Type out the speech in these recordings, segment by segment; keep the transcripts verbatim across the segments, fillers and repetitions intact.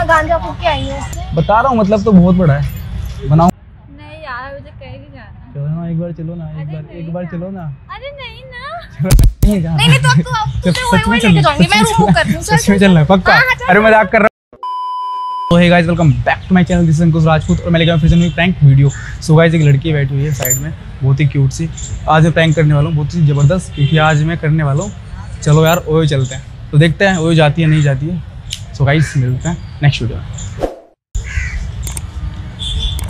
यहाँ गांजा फूक के आई है, बता रहा हूँ। मतलब तो बहुत बड़ा है, बनाओ। नहीं यार मुझे कहीं नहीं जाना। चलो ना एक बार, चलो ना एक बार, एक बार चलो ना। अरे नहीं ना, नहीं नहीं तो अब तो वही वही लेके जाऊंगी मैं, रूम बुक कर दूं। सच में चलना पक्का? अरे मजाक कर रहा हूँ। तो hey guys welcome back to my channel, this is Ankush Rajput और मैं लेकर फिर से एक प्रैंक वीडियो। सो गाइस एक लड़की बैठी हुई है साइड में, बहुत ही क्यूट सी। आज मैं प्रैंक करने वाला हूँ बहुत ही ज़बरदस्त, क्योंकि आज मैं करने वाला हूँ। चलो यार ओयो चलते हैं, तो देखते हैं ओयो जाती है नहीं जाती है। सो गाइस मिलते हैं नेक्स्ट वीडियो में।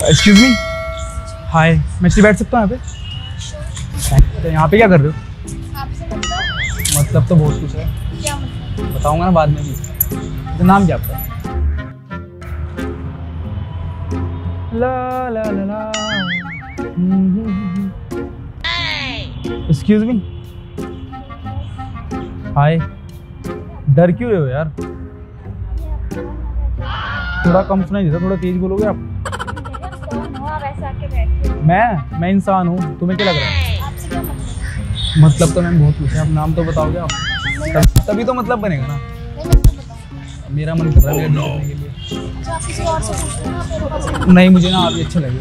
एक्सक्यूज मी, हाय, मैं इसलिए बैठ सकता हूँ यहाँ पे? यहाँ पे क्या कर रहे हो? मतलब तो बहुत कुछ है, बताऊँगा ना बाद में भी। नाम क्या आपका? ला ला ला ला। Excuse me, hi. डर क्यों रहे हो यार? थोड़ा कम सुनाई देता, थोड़ा तेज बोलोगे आप? मैं मैं इंसान हूँ, तुम्हें क्या लग रहा है? मतलब तो मैंने बहुत पूछा, आप नाम तो बताओगे आप, तभी तो मतलब बनेगा ना। मेरा मन कर रहा है करने के लिए। अच्छा आप किसी और से पूछते हैं ना? नहीं मुझे ना आप ही अच्छे लगे।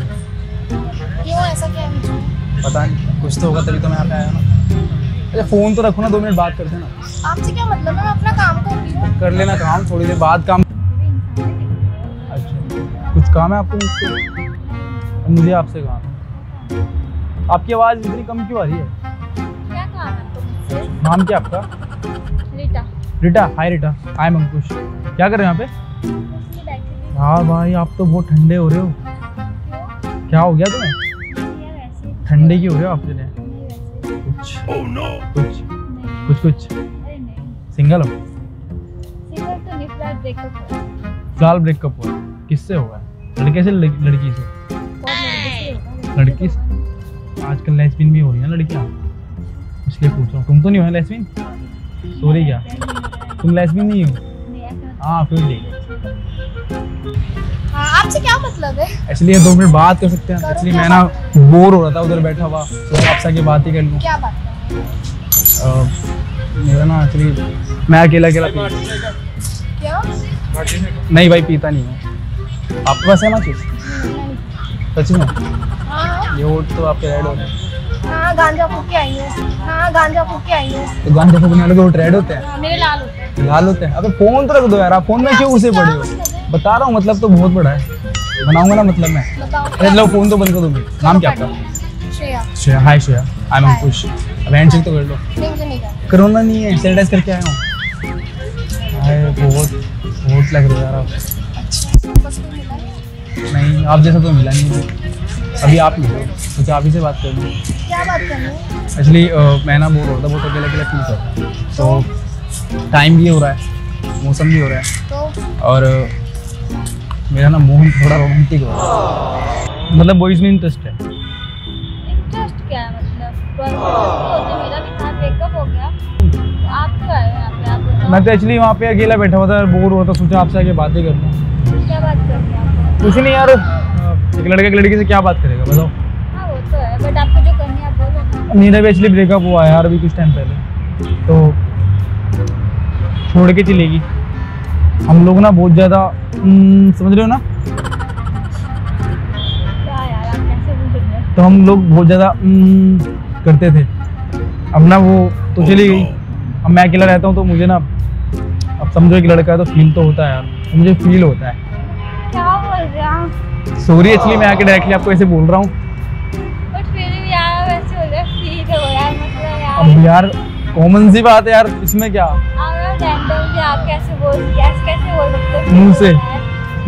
क्यों, ऐसा क्या है? मुझे पता नहीं, कुछ तो होगा तभी तो मैं यहाँ पे आया ना। अरे फ़ोन तो रखो ना, दो मिनट बात करते हैं ना। आपसे क्या मतलब है? मैं अपना काम कर रही हूँ। कर लेना काम, थोड़ी देर बाद काम। अच्छा कुछ काम है आपको मुझसे? मुझे आपसे काम है। आपकी आवाज़ इतनी कम क्यों आ रही है? क्या काम है मुझसे? नाम क्या आपका? Rita. Rita, hi Rita, I am Ankush. क्या कर रहे हो यहाँ पे? हाँ भाई आप तो बहुत ठंडे हो रहे हो। क्यों? क्या हो गया तुम्हें? ठंडे क्यों हो रहे हो आप? चले कुछ oh, no. कुछ नहीं। कुछ कुछ नहीं। सिंगल हो? सिंगल तो नहीं, फ्लैट ब्रेकअप हुआ। फ्लैट ब्रेकअप हुआ? किससे हुआ? लड़के से? लड़की से? लड़की से। आजकल लेस्बियन भी हो रही है ना लड़कियाँ, इसलिए पूछ रहा हूँ। तुम तो नहीं हो लेस्बियन? सॉरी क्या तुम लेस्बियन नहीं हो? हाँ फिर ठीक। आपसे क्या मतलब है? एक्चुअली दो मिनट बात कर सकते हैं। एक्चुअली मैं ना बोर हो रहा था उधर बैठा हुआ, तो आपसे की बात ही कर लूँ। क्या बात? मेरा ना एक्चुअली मैं अकेला अकेला पीता। क्या? नहीं भाई पीता नहीं हूँ। आपके पास है ना चीज? सच में? ये वोट तो आपके रेड हो रहे हैं। हाँ गांजा फूक के आई है। हाँ गांजा फूक के आई है। तो गांजा फूकने वाले के रेड होते हैं? मेरे लाल होते हैं। लाल होते हैं? अबे फोन तो रख दो यार, आप फोन में क्यों घुसे पड़े हो? बता रहा हूँ मतलब तो बहुत बड़ा है, बनाऊंगा ना मतलब मैं। अरे लो फोन तो बंद कर दूंगी। नाम क्या आपका? Shreya. Shreya, hi Shreya, I am Ankush. अब हैंडशेक तो कर लो। नहीं मुझे नहीं करना। कोरोना नहीं है, सैनिटाइज करके आया हूँ। हाय बहुत बहुत लग रहा है यार आप। अच्छा नहीं आप जैसा तो मिला नहीं अभी। आप मिलो मुझे, आप ही से बात करनी है। क्या बात करनी है? एक्चुअली मैं ना बोर हो रहा था बहुत, अकेला अकेला फील करता हूँ। तो टाइम भी हो रहा है, मौसम भी हो रहा है, तो और मेरा ना मोहन थोड़ा रोमांटिक हो रहा है। मतलब बॉयज़ में इंटरेस्ट है। इंटरेस्ट क्या है? मतलब मैं तो एक्चुअली वहाँ पे अकेला बैठा हुआ था, बोर हो रहा था, सोचा आपसे आगे बातें कर लूँ। क्या बात करनी है? कुछ नहीं यार, एक लड़के एक लड़की से क्या बात करेगा बताओ? हाँ वो तो है, बट आपको जो करनी है आप बोलो। मेरा भी एक्चुअली ब्रेकअप हुआ है यार अभी कुछ टाइम पहले, तो छोड़ के चलेगी। हम लोग ना बहुत ज़्यादा समझ रहे हो ना? क्या यार आप कैसे बोल रहे हो? तो हम लोग बहुत ज़्यादा करते थे, अब ना वो तो चली गई। अब मैं अकेला रहता हूँ तो मुझे ना, अब समझो एक लड़का है तो फील तो होता है यार, मुझे फील होता है। क्या बोल रहे हो? सॉरी एक्चुअली मैं आके डायरेक्टली आपको ऐसे बोल रहा हूँ। बट फिर भी यार वैसे हो गया, फील हो यार, मतलब यार। अब यार कॉमन सी बात है यार, इसमें क्या? आप रैंडम भी आप कैसे बोल कैसे कैसे बोल सकते हो? मुंह से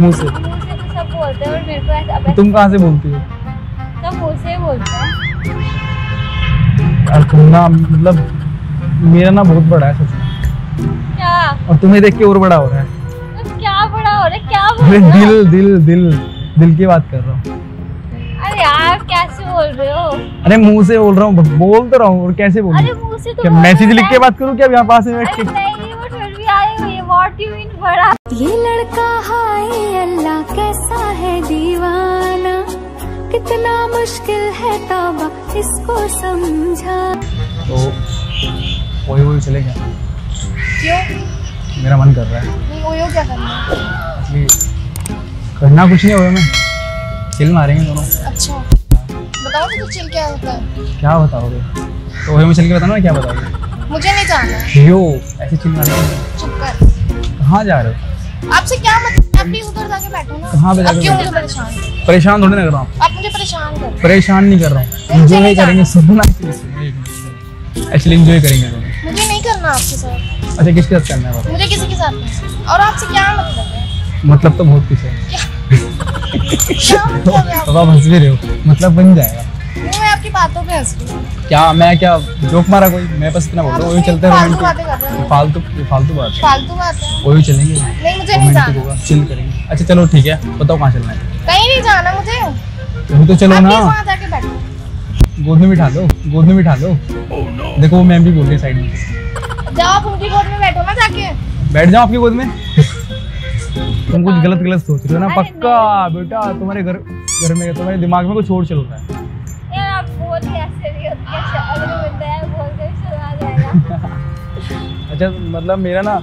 मुंह से मुंह से तो सब बोलते हैं, बट मेरे को ऐसा अब। तुम कहाँ से बोलती हो? सब मुंह से बोलते हैं। और तुम ना मतलब मेरा ना बहुत बड़ा है सच में। क्या? और तुम्हें देख के और बड़ा हो रहा है। क्या बड़ा हो रहा है? क्या बोल रहे हो? दिल दिल दिल दिल की बात कर रहा हूँ। अरे यार कैसे बोल रहे हो? अरे मुंह से बोल रहा हूँ, बोल तो रहा हूँ और कैसे बोलूं? अरे मुंह से तो क्या मैसेज लिख के बात करूँ क्या यहाँ पास में बैठ के? नहीं वो फिर भी आए हुए व्हाट यू मीन बड़ा। ये लड़का हाय अल्लाह कैसा है दीवाना, कितना मुश्किल है तौबा इसको समझा। तो ओयो ओयो चले गया। क्यों? मेरा मन कर रहा है। नहीं ओयो क्या करना है? करना कुछ नहीं होगा, मैं चिल मारेंगे दोनों। अच्छा बताओ तो चिल क्या होता है? क्या बताओगे? तो वही में चिल के बताना, क्या बताओगे? मुझे नहीं जाना। यो ऐसे चिल मारेंगे। चुप कर। कहाँ जा रहे हो? आपसे क्या मतलब? आप भी उधर जाके बैठो ना। कहाँ पे जाके? क्यों मुझे परेशान? परेशान थोड़ी ना कर रहा हूँ। आप मुझे परेशान कर। परेशान नहीं कर रहा हूँ, एंजॉय करेंगे सुनना। एक्चुअली एंजॉय करेंगे। मुझे नहीं करना आपके साथ। अच्छा किसके साथ करना है? मुझे किसी के साथ नहीं। और आपसे क्या मतलब है? मतलब तो बहुत कुछ है। क्या मतलब है? आप हंस भी रहे हो, मतलब बन जाएगा। मैं आपकी बातों पे हंस रही हूँ। क्या मैं क्या जोक मारा कोई? मैं बस इतना बोल रहा हूँ, वही चलते हैं। फालतू फालतू बात फालतू बात है, वही चलेंगे। नहीं मुझे नहीं जाना, चिल करेंगे। अच्छा चलो ठीक है, बताओ कहाँ चलना है? कहीं नहीं जाना मुझे तो। चलो ना जाके बैठो, गोद में बिठा लो, गोद में बिठा लो। oh, no. देखो वो मैम भी बोल रही है साइड में। जाओ आप उनकी गोद में बैठो ना जाके। बैठ जाओ आपकी गोद में। तुम कुछ गलत गलत सोच रहे हो ना पक्का। बेटा तुम्हारे घर घर में तुम्हारे दिमाग में कुछ और चल रहा है यार। आप बहुत ही ऐसे भी होते हैं, अगर होता है बोल के सुना जाएगा। अच्छा मतलब मेरा ना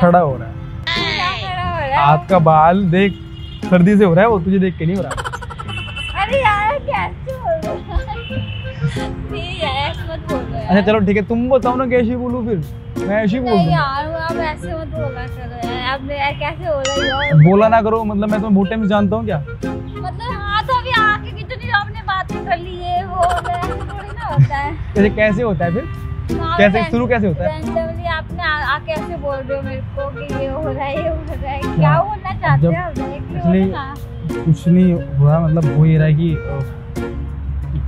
खड़ा हो रहा है। आपका बाल देख सर्दी से हो रहा है, वो तुझे देख के नहीं हो रहा। अरे यार कैसे यार, मत बोलो यार। अच्छा चलो ठीक है, तुम बताओ ना कैसे बोलूं फिर। मैं ऐसे ही बोल दूं यार, आप ऐसे मत बोला करो यार। आप यार कैसे हो रहा है? बोला ना करो, मतलब मैं तुम्हें बहुत टाइम से जानता हूं। क्या मतलब? हां तो अभी आके कितनी आपने बात कर ली है, वो ऐसे थोड़ी ना होता है। कैसे कैसे होता है फिर? कैसे शुरू कैसे होता है? रैंडमली आपने आके ऐसे बोल रहे हो मेरे को कि ये हो रहा है, ये हो रहा है। क्या बोलना चाहते हो आप? देखो कुछ नहीं हुआ, मतलब हो ही रहा है कि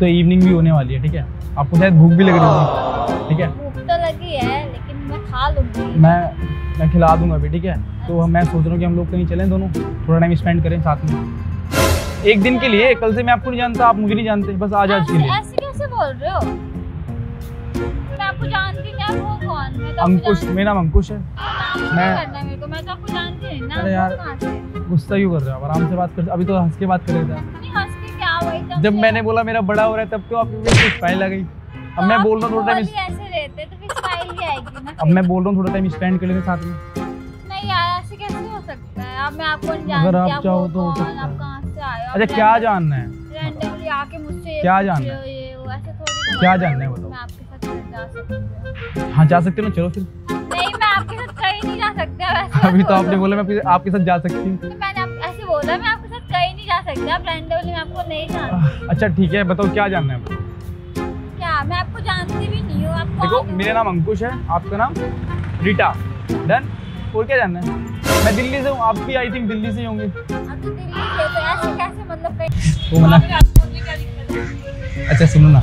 तो इवनिंग भी होने वाली है। ठीक है आपको शायद भूख भी लग रही होगी। ठीक है भूख तो लगी है, लेकिन मैं खा लूंगी, मैं मैं खिला दूंगा भी। ठीक है तो मैं सोच रहा हूँ कि हम लोग कहीं चलें, दोनों थोड़ा टाइम स्पेंड करें साथ में एक दिन के लिए। कल से मैं आपको नहीं जानता, आप मुझे नहीं जानते, बस आज आज के लिए। ऐसे कैसे बोल रहे हो? मैं आपको जानती क्या? वो कौन? मैं तो अंकुश, मेरा नाम अंकुश है। मैं मेरे को मैं तो आपको जानती हूं ना। अरे यार गुस्सा क्यों कर रहे हो? आराम से बात कर। अभी तो हंस के बात कर रहे थे। जब मैंने बोला मेरा बड़ा हो रहा है तब तो आपकी मुझे स्माइल आ गई। अब मैं बोल रहा हूं थोड़ा टाइम ऐसे रहते तो फिर स्माइल ही आएगी ना। अब मैं बोल रहा हूं थोड़ा टाइम स्पेंड कर लेते साथ में। नहीं यार ऐसे कैसे हो सकता है? अब मैं आपको नहीं जानती, आप चाहो तो आप कहां से आए हो? अच्छा क्या जानना है? रैंडमली आके मुझसे क्या जानना है? ये वो ऐसे थोड़ी क्या जानना है बताओ। मैं आपके साथ जा सकती हूं। हां जा सकते हो ना, चलो फिर। नहीं मैं आपके साथ कहीं नहीं जा सकता वैसे। अभी तो आपने बोला मैं आपके साथ जा सकती हूं। मैंने आप ऐसे बोला मैं आपके साथ कहीं नहीं जा सकता, रैंडमली मैं आपको नहीं जानती। अच्छा ठीक है बताओ क्या जानना है? क्या मैं आपको जानती भी नहीं हूं। आप देखो मेरा नाम अंकुश है, आपका नाम रीटा, डन। और क्या जानना है? मैं दिल्ली से हूं, आप भी आई थिंक दिल्ली से ही होंगे। आप तो दिल्ली से तो ऐसे कैसे मतलब कहीं तो मतलब। अच्छा सुनो ना,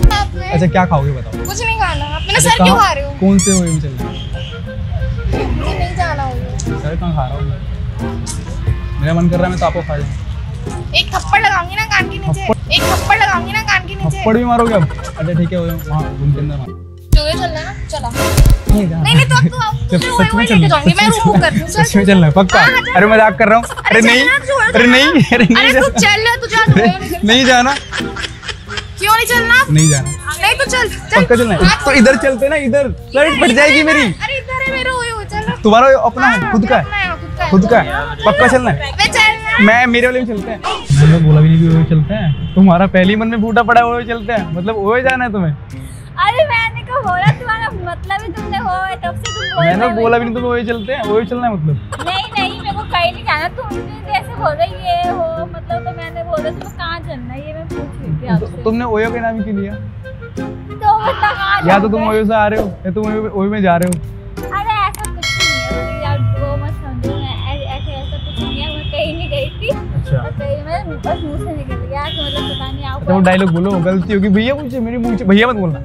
अच्छा क्या खाओगे बताओ? कुछ नहीं खाना। आप मेरा सर क्यों खा रहे हो? कौन से होए में चल रहे हो? मुझे नहीं जाना होगा। सर कहां खा रहा हूं? मेरा मन कर रहा है मैं तो आपको खा जाऊं। एक थप्पड़ लगाऊंगी ना कान के नीचे। एक थप्पड़ लगाऊंगी ना कान के नीचे। थप्पड़ भी मारोगे अब? अच्छा ठीक है, वहां रूम के अंदर मार। चलो चलना ना, चला। नहीं नहीं तो तो आप मैं लेके जाऊंगी, मैं रूम कर दूं। सर चलना है पक्का? अरे मजाक कर रहा हूं। अरे नहीं अरे नहीं अरे तू चल ले, तू जा। नहीं जाना। क्यों नहीं चलना? नहीं जाना। नहीं तो चल पक्का चलना। तो इधर चलते ना, इधर शर्ट फट जाएगी मेरी। अरे इधर है मेरा, ओए चल। तुम्हारा अपना है, खुद का है, खुद का है। पक्का चलना है? मैं मेरे वाले में चलते हैं। मैंने बोला भी नहीं कि वो चलते हैं। तुम्हारा पहले मन में फूटा पड़ा है वो चलते हैं, मतलब वो जाना है तुम्हें। अरे मैंने कहा हो रहा तुम्हारा मतलब ही तुमने हो है तब से तुम बोल रहे हो। मैंने बोला भी नहीं तुम वो चलते हैं, वो चलना है मतलब। नहीं नहीं मेरे को कहीं नहीं जाना, तुम जैसे बोल रहे ये हो मतलब। तो मैंने बोला तुम कहां चलना है ये मैं पूछ रही थी आपसे। तुमने ओयो के नाम क्यों लिया? तो बता कहां? या तो तुम ओयो से आ रहे हो या तुम ओयो में जा रहे हो। अरे ऐसा कुछ नहीं है यार, वो मत समझो। ऐसे ऐसा कुछ नहीं है, मैं कहीं नहीं गई थी। अच्छा कहीं मैं बस मुंह से निकल गया कि मतलब पता नहीं आप। तो डायलॉग बोलो, गलती होगी भैया मुझसे, मेरे मुंह से भैया मत बोलना।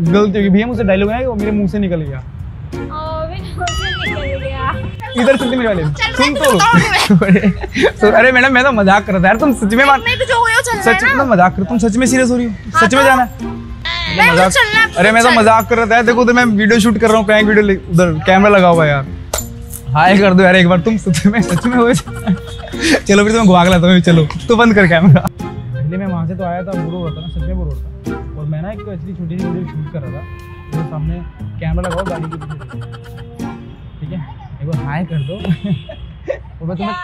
गलती होगी भैया मुझसे डायलॉग आया वो मेरे मुंह से निकल गया। और मेरे मुंह से निकल गया। इधर सुनते मेरे वाले सुन तो। अरे मैडम मैं तो मजाक कर रहा था यार, तुम सच में मान नहीं तो जो हो चल रहा है सच में मजाक कर। तुम सच में सीरियस हो रही हो? सच में जाना है? अरे मैं तो मजाक कर रहा था यार, देखो उधर मैं वीडियो शूट कर रहा हूं, प्रैंक वीडियो, उधर कैमरा लगा हुआ है यार। हाय कर दो यार एक बार, तुम सच में सच में हो। चलो फिर तुम्हें घुमा के लाता हूं। चलो तू बंद कर कैमरा। पहले मैं वहाँ से तो आया था, बोर हो रहा था ना, सच में बोर हो रहा था। और मैं ना एक एक्चुअली छोटी सी वीडियो शूट कर रहा था, मेरे सामने कैमरा लगाओ गाड़ी के पीछे। ठीक है एक बार हाय कर दो। और मैं तुम्हें